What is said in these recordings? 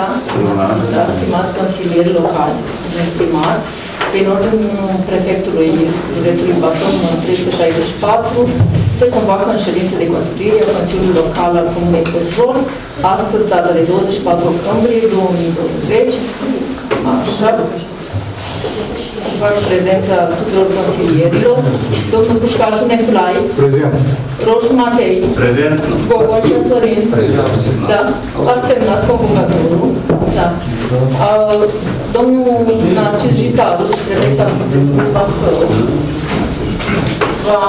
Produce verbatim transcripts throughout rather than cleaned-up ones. Dimineața, da, stimați consilieri locali, estimat, prin ordinul prefectului județului Bacău trei sute șaizeci și patru, se convoacă în ședință de consiliere a Consiliului Local al Comunei Pârjol, astăzi, data de douăzeci și patru octombrie două mii douăzeci, așa, fac prezența tuturor consilierilor, domnul Pușcașu Neculai, prezent. Roșu Matei, prezent. Gogoiță Florin, prezent. Da, a semnat convocatorul, da. A, domnul Narcis Gitarus, reprezentantul Bacău, va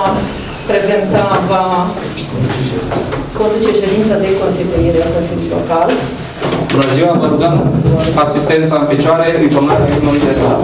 prezenta, va conduce ședința de constituire a Consiliului Local. Bună ziua, vă rugăm asistența în picioare, informarea unui de stat.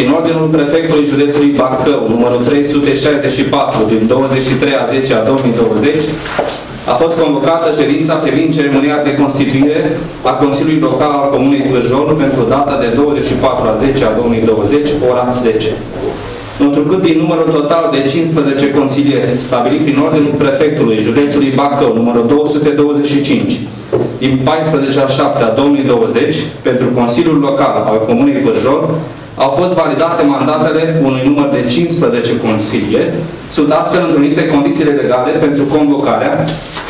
Prin ordinul prefectului județului Bacău, numărul trei sute șaizeci și patru, din douăzeci și trei a zece a două mii douăzeci, a fost convocată ședința privind ceremonia de constituire a Consiliului Local al Comunei Pârjol pentru data de douăzeci și patru a zece a două mii douăzeci, ora zece. Întrucât din numărul total de cincisprezece consilieri stabilit prin ordinul prefectului județului Bacău, numărul două sute douăzeci și cinci, din paisprezece a șaptea a două mii douăzeci, pentru Consiliul Local al Comunei Pârjol, au fost validate mandatele unui număr de cincisprezece consilieri, sunt astfel întrunite condițiile legale pentru convocarea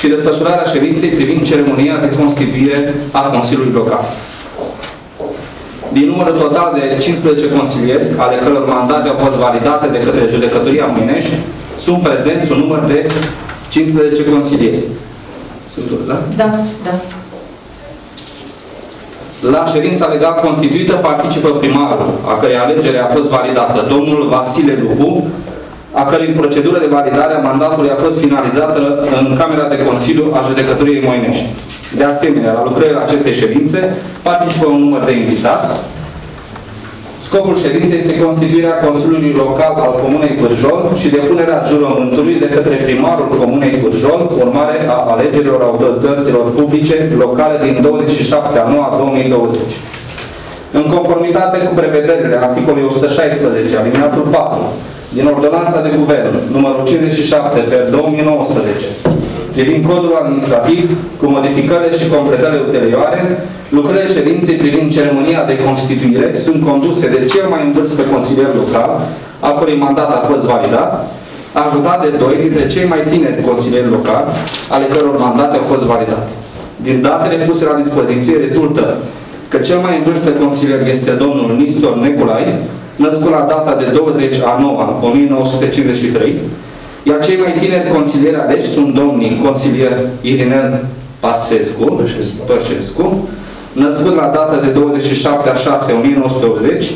și desfășurarea ședinței privind ceremonia de constituire a Consiliului Local. Din numărul total de cincisprezece consilieri, ale căror mandate au fost validate de către Judecătoria Moinești, sunt prezenți un număr de cincisprezece consilieri. Sunt tot, da? Da, da. La ședința legal constituită participă primarul, a cărei alegere a fost validată, domnul Vasile Lupu, a cărei procedură de validare a mandatului a fost finalizată în Camera de Consiliu a Judecătoriei Moinești. De asemenea, la lucrările acestei ședințe participă un număr de invitați. Scopul ședinței este constituirea Consiliului Local al Comunei Pârjol și depunerea jurământului de către primarul Comunei Pârjol, urmare a alegerilor autorităților publice locale din douăzeci și șapte a noua două mii douăzeci. În conformitate cu prevederile articolului o sută șaisprezece, alineatul patru, din Ordonanța de Guvern, numărul cincizeci și șapte pe două mii nouăsprezece, privind codul administrativ, cu modificările și completările ulterioare, lucrările ședinței privind ceremonia de constituire sunt conduse de cel mai în vârstă consilier local, al cărui mandat a fost validat, ajutat de doi dintre cei mai tineri consilieri locali, ale căror mandate au fost validate. Din datele puse la dispoziție rezultă că cel mai în vârstă consilier este domnul Nistor Neculai, născut la data de douăzeci a noua a o mie nouă sute cincizeci și trei, iar cei mai tineri consilieri aleși sunt domnii consilier Irinel Pășescu, Pășescu, născut la data de douăzeci și șapte a șasea o mie nouă sute optzeci,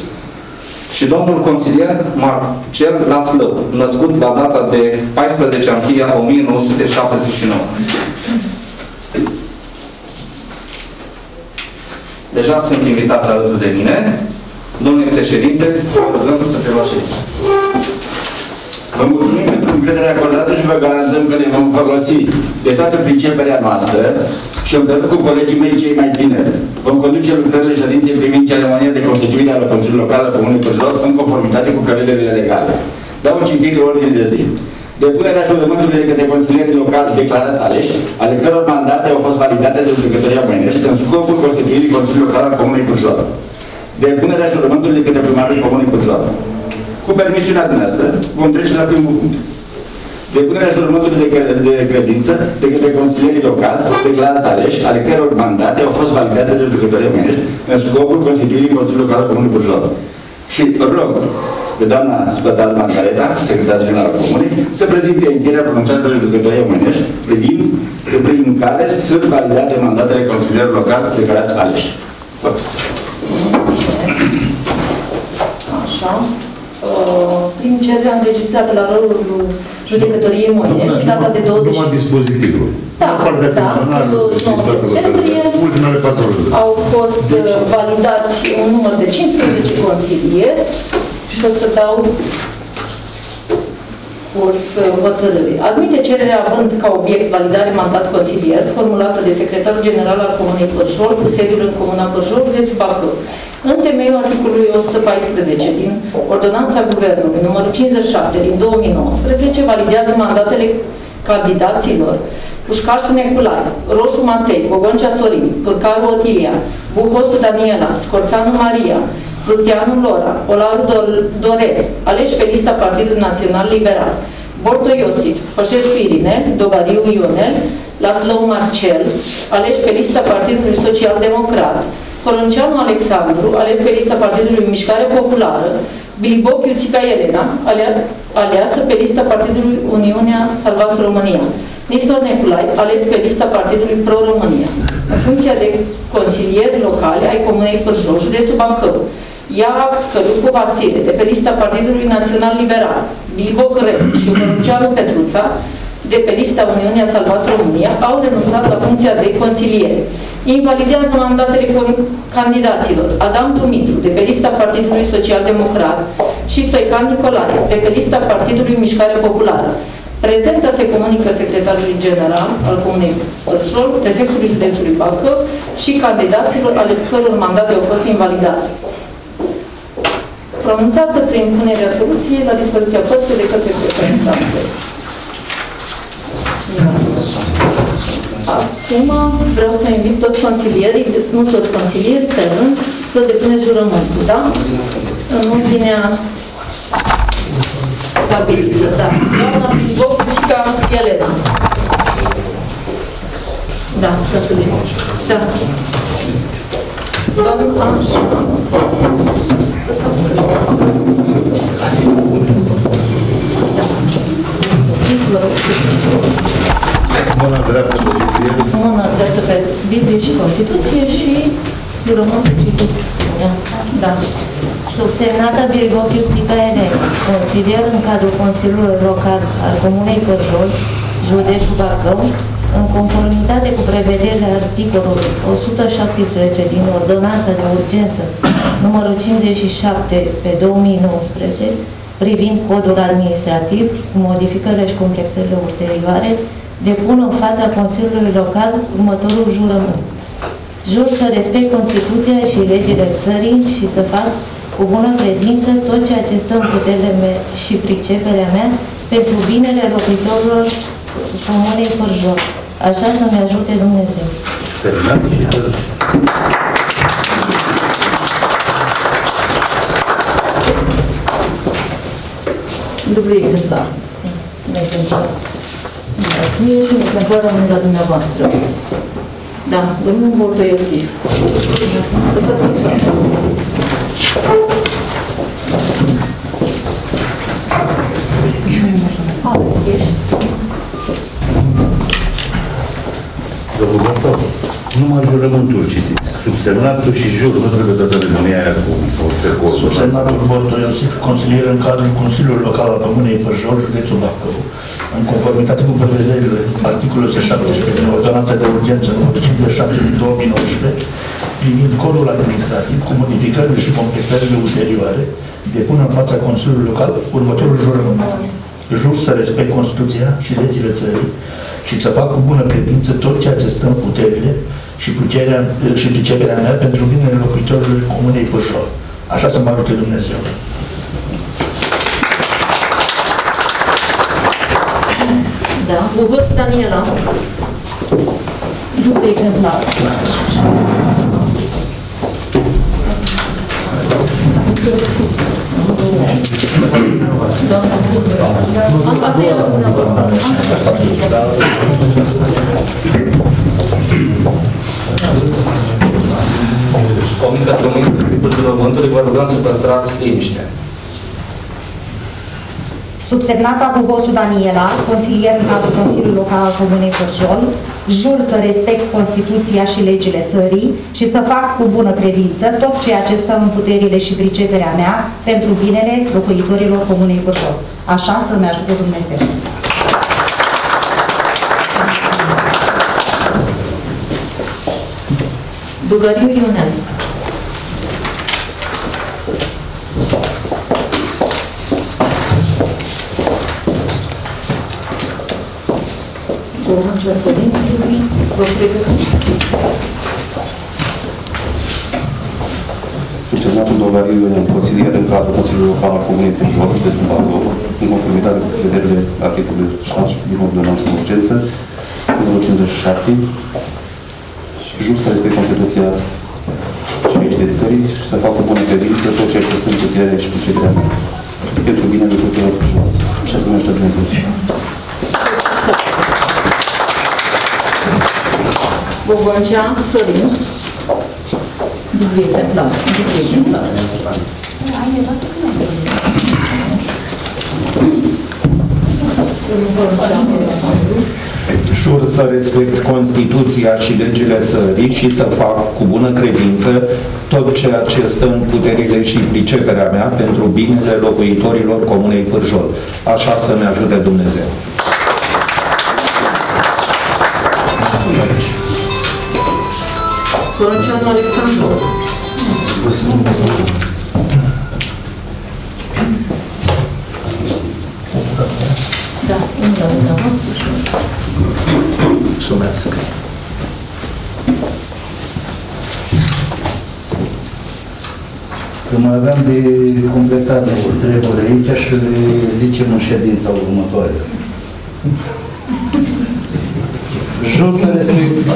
și domnul consilier Marcel Laslău, născut la data de paisprezece ianuarie o mie nouă sute șaptezeci și nouă. Deja sunt invitați alături de mine. Domnule președinte, vă rugăm să te luați. Vă mulțumim pentru încrederea acordată și vă garantăm că ne vom folosi de toată priceperea noastră și împreună cu colegii mei cei mai tineri vom conduce lucrările ședinței privind ceremonia de constituire a Consiliului Local al Comunei Pârjol în conformitate cu prevederile legale. Dau o citire ordine de zi. Depunerea jurământului de către consilierii locali declarați aleși, ale căror mandate au fost validate de Judecătoria Moinești în scopul constituirii Consiliului Local al Comunei Pârjol. Depunerea jurământului de către primarul Comunei Pârjol. Cu permisiunea dumneavoastră, vom trece la primul punct. Depunerea jurământului de credință de către consilierii locali, declarați aleși, ale căror mandate au fost validate de Judecătoria Moinești în scopul constituirii Consiliului Local al Comunei Pârjol. Și rog pe doamna Spătar Margareta, secretar general al Comunei, să prezinte încheierea pronunțată de Judecătoria Moinești privind prin care sunt validate mandatele consilierilor locali, declarați aleși. Așa. Prin cererea înregistrată la rolul Judecătoriei Moinești, data de douăzeci. Numai dispozitivul. Da, da. Au fost validați un număr de cincisprezece consilieri și o să dau curs hotărârii. Admite cererea având ca obiect validare mandat consilier, formulată de secretarul general al Comunei Pârjol, cu sediul în Comuna Pârjol, județul Bacău. În temeiul articolului o sută paisprezece din Ordonanța Guvernului numărul cincizeci și șapte din două mii nouăsprezece, validează mandatele candidaților Pușcașu Neculai, Roșu Matei, Bogdan Ceasorin, Pârcaru Otilia, Bucostu Daniela, Scorțanu Maria, Rutianu Lora, Olaru Dore, aleși pe lista Partidului Național Liberal, Borto Iosif, Pășescu Irinel, Dogariu Ionel, Laslău Marcel, aleși pe lista Partidului Social Democrat, Corunceanu Alexandru, ales pe lista Partidului Mișcare Populară, Bilibociu Țica Elena, aleasă pe lista Partidului Uniunea Salvat România, Nistor Neculai, ales pe lista Partidului Pro-România, în funcția de consilier locale ai Comunei Pârjol, județul Bacău, ia Călucu Vasile, de pe lista Partidului Național Liberal, Biliboc Reu și Măruceanu-Petruța, de pe lista Uniunea Salvat România, au renunțat la funcția de consilier. Invalidează mandatele candidaților Adam Dumitru, de pe lista Partidului Social Democrat, și Stoican Nicolae, de pe lista Partidului Mișcare Populară. Prezentă se comunică secretarului general al Comunei Pârjol, prefectului județului Bacău și candidaților ale căror mandate au fost invalidate. Pronunțată prin punerea soluției la dispoziția părții de către prezentanță. Acum vreau să invit toți consilierii, nu toți consilierii, pe rând, să depune jurământul, da? În ordinea stabilită, da. Doamna Bilibociu Țica Elena. Da, ca să depune. Da. Doamna așa. Da. Vă rog. Mâna dreaptă pe Biblie. Mâna dreaptă pe Biblie și Constituție și jurământul citit. Da. Da. Subsemnată Bilibociu Țica Elena, consilier în cadrul Consiliului Local al Comunei Pârjol, județul Bacău, în conformitate cu prevederile articolului o sută șaptesprezece din Ordonanța de Urgență numărul cincizeci și șapte pe două mii nouăsprezece, privind codul administrativ, cu modificările și completările ulterioare, depun în fața Consiliului Local următorul jurământ. Jur să respect Constituția și legile țării și să fac cu bună credință tot ceea ce stă în puterile mea și priceperea mea pentru binele locuitorilor Comunei Pârjol. Așa să-mi ajute Dumnezeu. Semnat și tot. Dublu exemplar. Mie și un exemplar rămâne la dumneavoastră. Da, domnul Borto Iosif. Lăsați pe față. Aveți, ești. Domnul Borto, nu numai jurământul citiți. Subsemnatul și jur, nu trebuie toată lumea aia cu ordonanța. Subsemnatul Borto Iosif, consilier în cadrul Consiliului Local al Comunei Pârjol, județul Bacău, în conformitate cu prevederile articolului o sută șaptesprezece din Ordonanța de Urgență numărul cincizeci și șapte din două mii nouăsprezece, privind codul administrativ cu modificările și completările ulterioare, depun în fața Consiliului Local următorul jurământ. Jur să respect Constituția și legile țării și să fac cu bună credință tot ceea ce stă în puterile și, și priceperea mea pentru binele locuitorilor Comunei Pârjol. Așa să mă ajute Dumnezeu. Da, Bucostu Daniela. Nu te exemplar. Comunicat Comunitului Pârjol Vântului, vă rugăm să păstrați liniștea. Subsemnata Gogoiță Daniela, consilier în cadrul Consiliului Local al Comunei Pârjol, jur să respect Constituția și legile țării și să fac cu bună credință tot ceea ce stă în puterile și priceperea mea pentru binele locuitorilor Comunei Pârjol. Așa să-mi ajute Dumnezeu. Dogariu Ionel. Corunceanu Alexandru, vă pregătiți. Subsemnatul Dogariu Ionel, consilier în cadrul Consiliului Local al Comunei Pârjol, județul Bacău, în conformitate cu prevederile articolului o sută șaptesprezece din Ordonanța de Urgență numărul cincizeci și șapte, și jur să respect Constituția și legile țării și să fac cu bună credință tot ceea ce spun puterea și priceperea mea pentru binele tuturor Pârjol. Și să numește Dumnezeu. Gogoiță Florin. Gogoiță Florin. Jur să respect Constituția și legile țării și să fac cu bună credință tot ceea ce stă în puterile și priceperea mea pentru binele locuitorilor Comunei Pârjol. Așa să ne ajute Dumnezeu. Corunceanu Alexandru. Da, intră, intră. Mulțumesc. Că mai aveam de completat o treburi aici și le zicem în ședința următoare. Jur să respect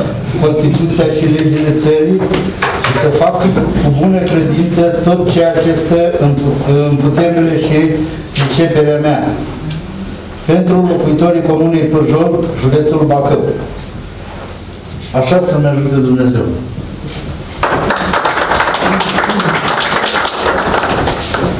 Constituția și legile țării și să fac cu bună credință tot ceea ce stă în puterile și priceperea mea pentru locuitorii Comunei Pârjol, județul Bacău. Așa să-mi ajute Dumnezeu.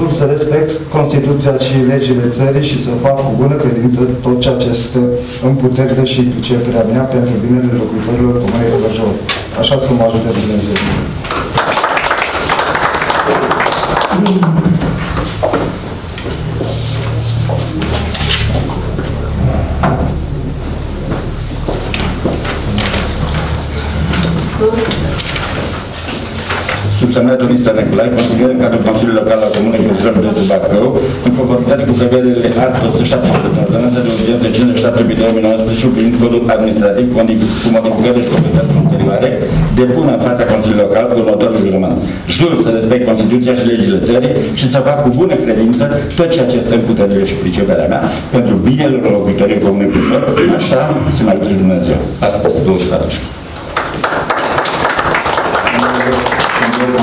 Jur să respect Constituția și legile țării și să fac cu bună credință tot ceea ce stă în puterile și priceperea mea pentru binele locuitorilor Comunei Pârjol. Așa să mă ajute Dumnezeu. Subsemnatul Nistor Neculai, consilier în cadrul Consiliului Local al Comunei Pârjol, județul Bacău, în conformitate cu prevederile articolului o sută șaptesprezece din Ordonanța de Urgență cincizeci și șapte din două mii nouăsprezece privind codul administrativ cu modificările și completările ulterioare, depun în fața Consiliului Local următorul jurământ. Jur să respect Constituția și legile țării și să fac cu bună credință tot ceea ce stă în puterile și priceperea mea pentru binele locuitorilor Comunei Pârjol. Așa se mai ajute Dumnezeu. Astăzi, douăzeci și patru. vorba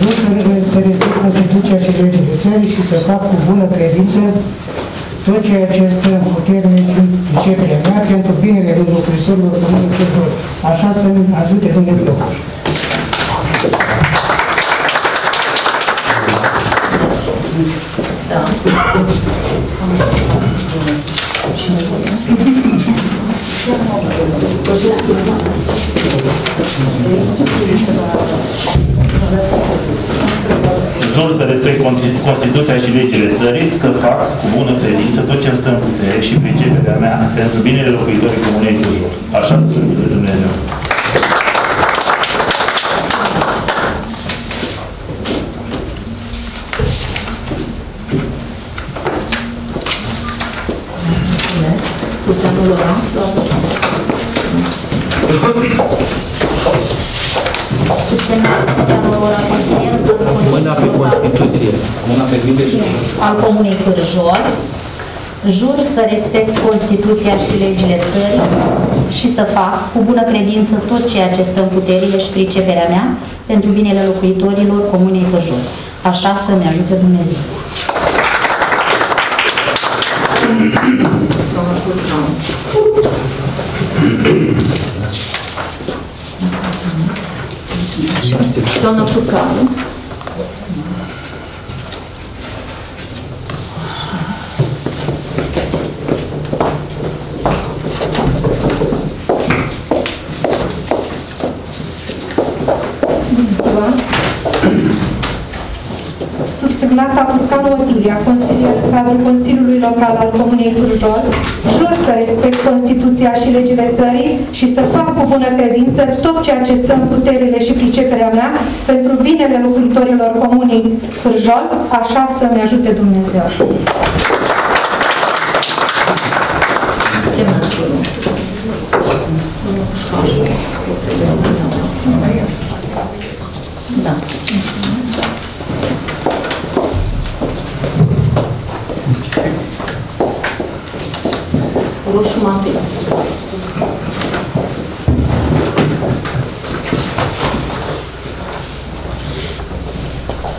Jur să respect Constituția și legile țării și să fac cu bună credință tot ceea ce este în putere și în priceperea mea pentru binele lucrurilor comune tuturor. Așa să-mi ajute Dumnezeu. Da. Jur să respect Constituția și legile țării, să fac cu bună credință tot ce-mi stă în putere și priceperea mea pentru binele locuitorii comunei de jur. Așa să ajute Dumnezeu. Rutianu Lora, mâna pe Constituție, mâna pe Constituție. Al Comunei Pârjol, jur să respect Constituția și legile țării și să fac cu bună credință tot ceea ce stă în puterile și priceperea mea pentru binele locuitorilor Comunei Pârjol. Așa să-mi ajute Dumnezeu. Doamna Pucaru. Subsemnata Pârcaru Otilia, consilier cadrul Consiliului Local al Comunei Pârjol, jur să respect Constituția și legile țării și să fac cu bună credință tot ceea ce stă în puterile și priceperea mea pentru binele locuitorilor Comunei Pârjol, așa să-mi ajute Dumnezeu. Da. Roșu Matei.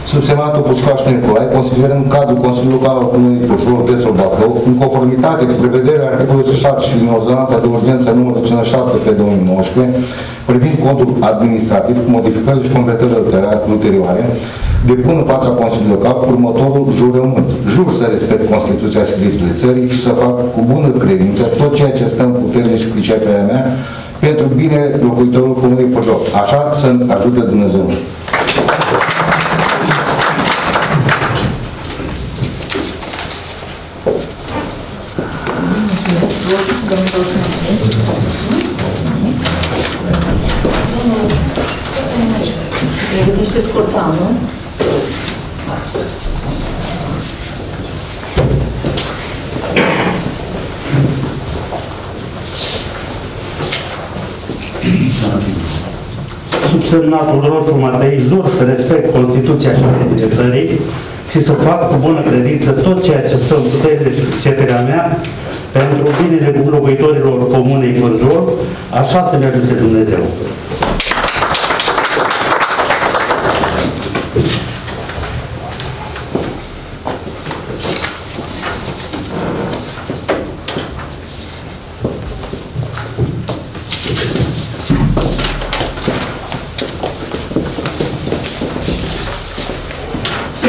Subsemnatul Pușcașu Neculai, consilier în cadrul Consiliului Local al Comunei Pârjol, județul Bacău, în conformitate cu prevederea articolului o sută șapte din Ordonanța de Urgență numărul cincizeci și șapte pe două mii nouăsprezece, privind contul administrativ, cu modificări și completări ulterioare, depun în fața Consiliului Local următorul jurământ. Jur să respect Constituția și legile țării și să fac cu bună credință tot ceea ce stă în puterile și priceperea mea pentru binele locuitorilor Comunei Pârjol. Așa să-mi ajute Dumnezeu. Este Scorțanu Subsemnatul Roșu Matei, jur să respect Constituția și legile țării și să fac cu bună credință tot ceea ce stă în puterile și priceperea mea pentru binele locuitorilor Comunei Pârjol, așa să ne ajute Dumnezeu.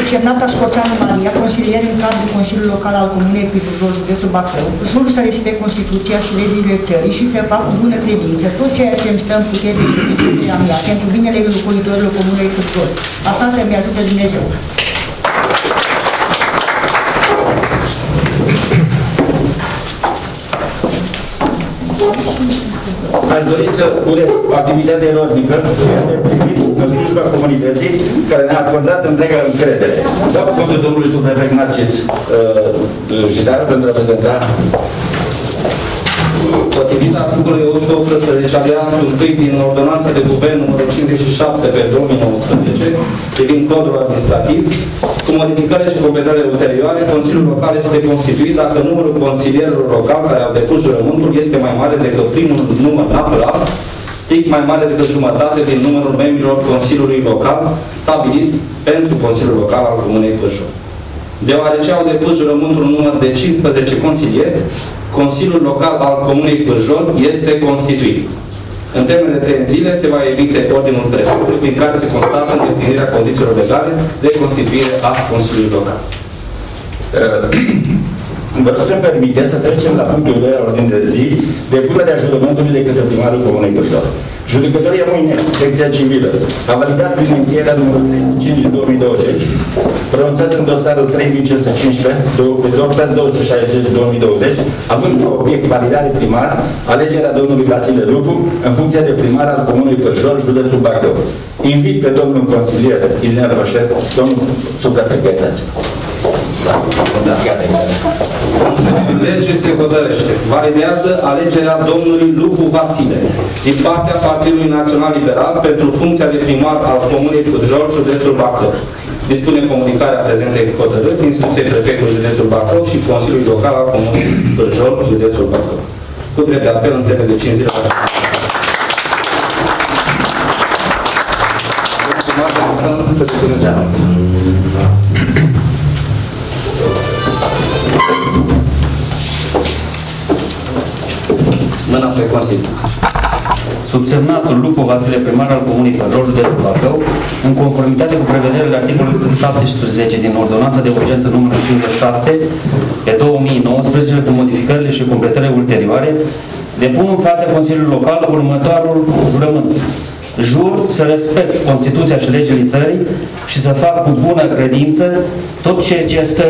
Subsemnata Scorțanu Maria, consilier în cadrul Consiliului Local al Comunei Pârjol, județul Bacău, jur să respect Constituția și legile țării și să fac cu bună credință tot ceea ce îmi stă în putere și priceperea mea pentru binele locuitorilor Comunei Pârjol. Asta să-mi ajute Dumnezeu. Hai dori să urez activitatea lor din în slujba comunității care ne-a acordat întreaga încredere. Dau cuvântul domnului subprefect Narcis Gitarus pentru a prezenta. Potrivit articolului o sută optsprezece alineatul unu din Ordonanța de Guvern numărul cincizeci și șapte pe două mii nouăsprezece privind codul administrativ, cu modificările și completările ulterioare, Consiliul Local este constituit dacă numărul consilierilor local care au depus jurământul este mai mare decât primul număr natural, strict mai mare decât jumătate din numărul membrilor Consiliului Local stabilit pentru Consiliul Local al Comunei Pârjol. Deoarece au depus jurământul un număr de cincisprezece consilieri, Consiliul Local al Comunei Pârjol este constituit. În termen de trei zile se va emite ordinul prefectului prin care se constată îndeplinirea condițiilor legale de constituire a Consiliului Local. Vă rog să-mi permiteți să trecem la punctul doi al ordinii de zi, depunerea jurământului de către primarul Comunei Pârjol. Judecătoria Moinești, secția civilă, a validat prin încheierea numărul treizeci și cinci din două mii douăzeci, pronunțat în dosarul trei mii cinci sute cincisprezece pe două mii douăzeci, având ca obiect validare primar, alegerea domnului Vasile Lupu în funcție de primar al Comunei Pârjol, județul Bacău. Invit pe domnul consilier Irinel Pășescu, domnul suprafectați. Lege se hotărăște. Validează alegerea domnului Lupu Vasile din partea Partidului Național Liberal pentru funcția de primar al Comunei Pârjol, județul Bacău. Dispune comunicarea prezentei hotărâri din instituției prefectului județul Bacău și Consiliului Local al Comunei Pârjol, județul Bacău. Cu drept de apel în termen de cinci zile. Să mâna pe Consiliu. Subsemnatul Lupu Vasile, primar al Comunei Pârjol, județul Bacău, în conformitate cu prevederile articolului o sută șaptesprezece din Ordonanța de Urgență numărul cincizeci și șapte pe două mii nouăsprezece, cu modificările și completările ulterioare, depun în fața Consiliului Local următorul jurământ. Jur să respect Constituția și legile țării și să fac cu bună credință tot ceea ce este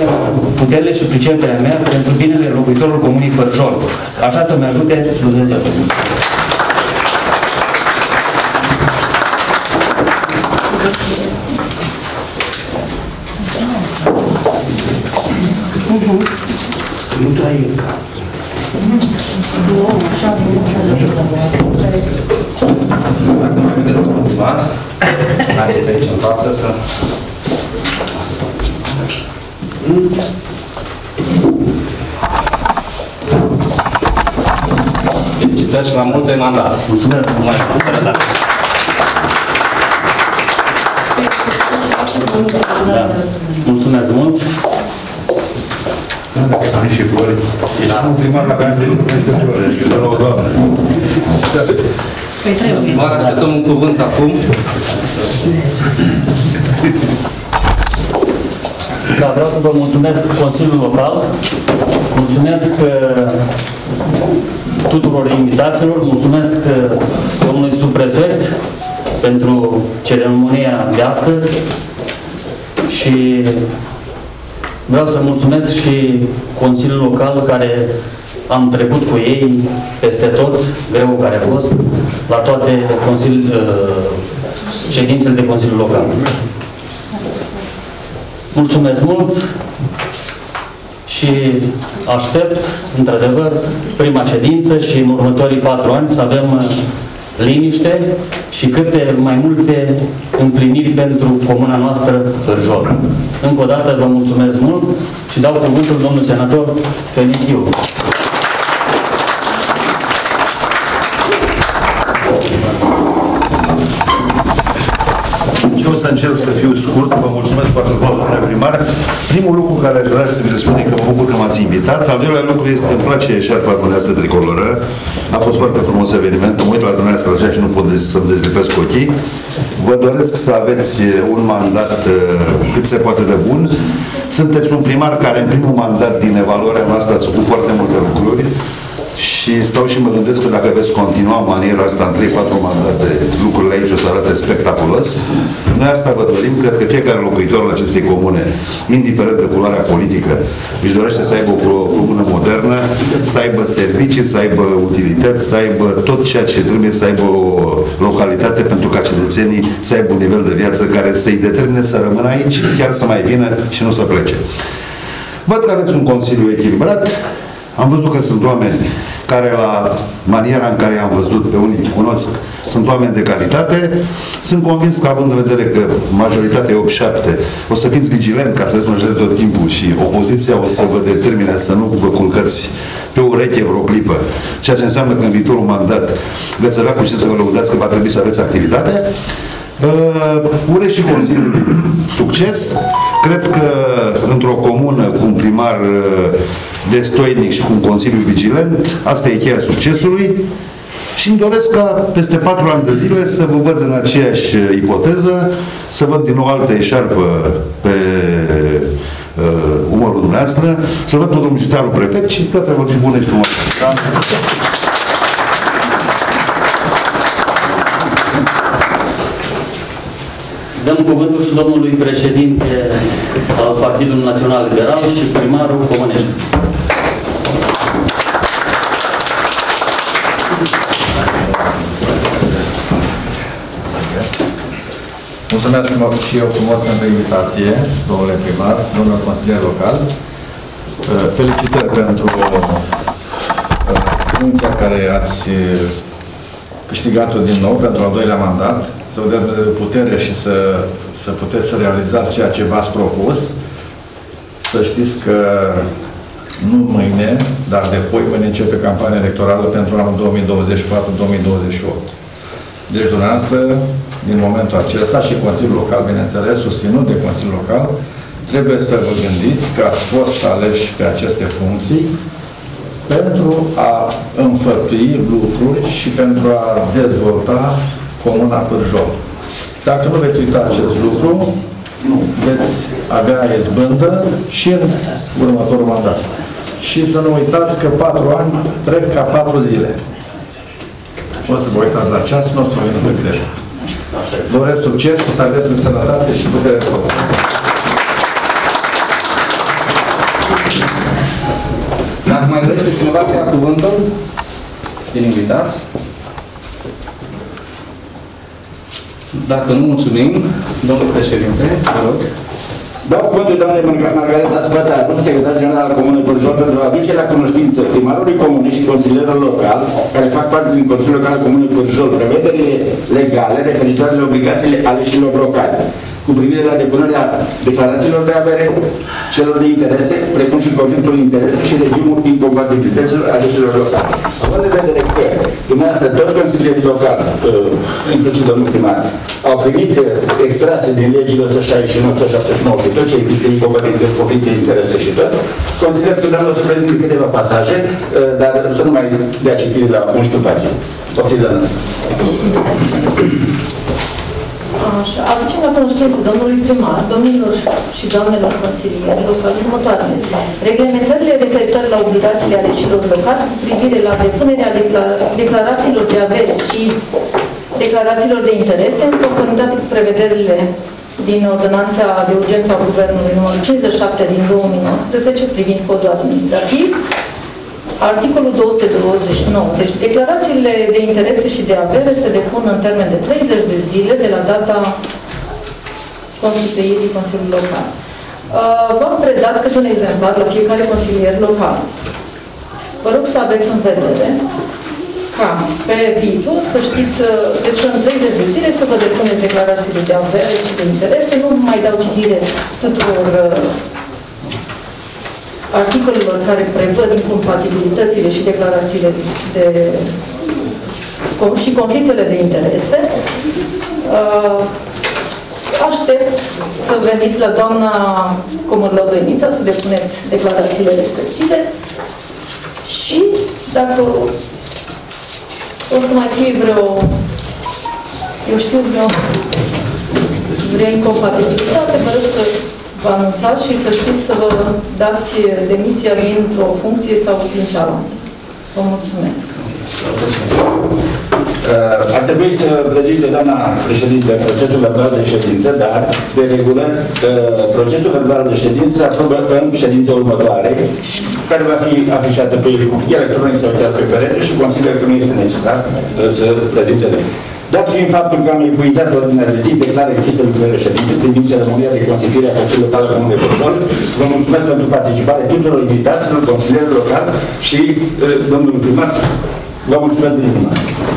puterile și priceperea mea pentru binele locuitorilor Comunei Pârjol. Așa să-mi ajute Dumnezeu. Nu dai în cap. Nu, așa nu dacă mai vedeți domnul primar, haideți aici în față să... Felicitări și la multe mandate. Mulțumesc! Da. Mulțumesc mult! Dacă am și voi, e la un primar la care se lucrește o oră, și doar o doamnă. Vă așteptăm un cuvânt acum. Da, vreau să vă mulțumesc Consiliul Local, mulțumesc tuturor invitaților, mulțumesc domnului subprefect pentru ceremonia de astăzi și vreau să mulțumesc și Consiliul Local care am trecut cu ei peste tot, greu care a fost, la toate ședințele de Consiliul Local. Mulțumesc mult și aștept, într-adevăr, prima ședință și în următorii patru ani să avem liniște și câte mai multe împliniri pentru comuna noastră Pârjol. Încă o dată vă mulțumesc mult și dau cuvântul domnul senator Felitiu. Eu o să încerc să fiu scurt, vă mulțumesc foarte mult, domnule primar. Primul lucru care aș vrea să mi răspunde că mă bucur că m-ați invitat. Al doilea lucru este, îmi place șarfa dumneavoastră tricoloră. A fost foarte frumos evenimentul, mă uit la dumneavoastră așa și nu pot să-mi dezlipesc cu ochii. Vă doresc să aveți un mandat cât se poate de bun. Sunteți un primar care în primul mandat din evaluarea noastră ați făcut foarte multe lucruri. Și stau și mă gândesc că dacă veți continua maniera asta în trei patru mandate, lucrurile aici o să arate spectaculos. Noi asta vă dorim, cred că fiecare locuitor al acestei comune, indiferent de culoarea politică, își dorește să aibă o comună modernă, să aibă servicii, să aibă utilități, să aibă tot ceea ce trebuie, să aibă o localitate pentru ca cetățenii să aibă un nivel de viață care să-i determine să rămână aici, chiar să mai vină și nu să plece. Văd că aveți un consiliu echilibrat. Am văzut că sunt oameni care, la maniera în care i-am văzut, pe unii cunosc, sunt oameni de calitate. Sunt convins că, având în vedere că majoritatea e opt șapte, o să fiți vigilent, că aveți majoritate tot timpul și opoziția o să vă determine să nu vă culcați pe ureche vreo clipă. Ceea ce înseamnă că în viitorul mandat veți avea cu ce să vă lăudați că va trebui să aveți activitate. Uh, urez și consiliu succes. Cred că într-o comună cu un primar uh, destoinic și cu un consiliu vigilent, asta e cheia succesului și îmi doresc ca peste patru ani de zile să vă văd în aceeași ipoteză, să văd din nou altă eșarfă pe uh, umărul dumneavoastră, să văd tot domnul Gitarul prefect și toate vor fi bune și frumoase. Da? Dăm cuvântul și domnului președinte al Partidului Național Liberal și primarul Moinești. Mulțumesc și eu frumos pentru invitație, domnule primar, domnule consilier local. Felicitări pentru funcția care ați câștigat-o din nou pentru al doilea mandat. Să vă dea putere și să, să puteți să realizați ceea ce v-ați propus. Să știți că nu mâine, dar de poi mâine începe campania electorală pentru anul două mii douăzeci și patru două mii douăzeci și opt. Deci, dumneavoastră, din momentul acesta și Consiliul Local, bineînțeles, susținut de Consiliul Local, trebuie să vă gândiți că ați fost aleși pe aceste funcții pentru a înfăptui lucruri și pentru a dezvolta Comuna Pârjol. Dacă nu veți uita acest lucru, veți avea izbândă și în următorul mandat. Și să nu uitați că patru ani trec ca patru zile. O să vă uitați la ceas și nu o să vă vină să credeți. Vă doresc succes și să aveți în sănătate și putere de lucru. Dacă mai dorește cineva să ia cuvântul, din invitați. Dacă nu, mulțumim. Domnul președinte, vă rog. Dau cuvântul doamnei Margareta Spătaru, secretar general al Comunei Pârjol, pentru aducerea cunoștință primarului comunei și consilierul local, care fac parte din Consiliul Local al Comunei Pârjol, prevederile legale referitoare la obligațiile aleșilor locali, cu privire la depunerea declarațiilor de avere, celor de interese, precum și conflictul de interese și regimul incompatibilităților aleșilor locali. Având în vedere că dumneavoastră toți consilierii locali, inclusiv domnul primar, au primit extrase din legile o sută șaizeci și nouă, o sută șaptezeci și nouă și tot ce există incompatibilități, conflicte de interese și tot, consider că doamna o să prezint câteva pasaje, dar să nu mai dea citire la unsprezece pagini. Poftiți, doamnă. Așa, aducem la cunoștință domnului primar, domnilor și doamnelor consilieri locali următoarele. Reglementările referitoare la obligațiile aleșilor locali cu privire la depunerea declara declarațiilor de avere și declarațiilor de interese, în conformitate cu prevederile din Ordonanța de Urgență a Guvernului numărul cincizeci și șapte din două mii nouăsprezece privind codul administrativ. Articolul două sute douăzeci și nouă. Deci, declarațiile de interese și de avere se depun în termen de treizeci de zile de la data constituirii Consiliului Local. V-am predat câte un exemplar la fiecare consilier local. Vă rog să aveți în vedere ca pe viitor să știți, deci în treizeci de zile să vă depuneți declarațiile de avere și de interese. Nu mai dau citire tuturor articolelor care prevăd incompatibilitățile și declarațiile de, și conflictele de interese. Aștept să veniți la doamna Comorlău-Benița să depuneți declarațiile respective și dacă o să mai fie vreo, eu știu, vreo, vreo incompatibilitate, vă rog să vă anunțați și să știți să vă dați demisia dintr-o funcție sau din cealaltă. Vă mulțumesc. Ar trebui să plăgim de doamna președinte procesul verbal de ședință, dar, de regulă, procesul verbal de ședință se aprobă în ședința următoare, care va fi afișată pe electronic sau chiar pe perete și consider că nu este necesar să plăgim de doamna. Dat fiind faptul că am epuizat ordinea de zi, declară închisă lucrările ședințe privind ceremonia de constituire a Consiliului Local Comun de Pârjol. Vă mulțumesc pentru participare tuturor invitaților, consilierilor locali și domnul primar. Vă mulțumesc din inimă.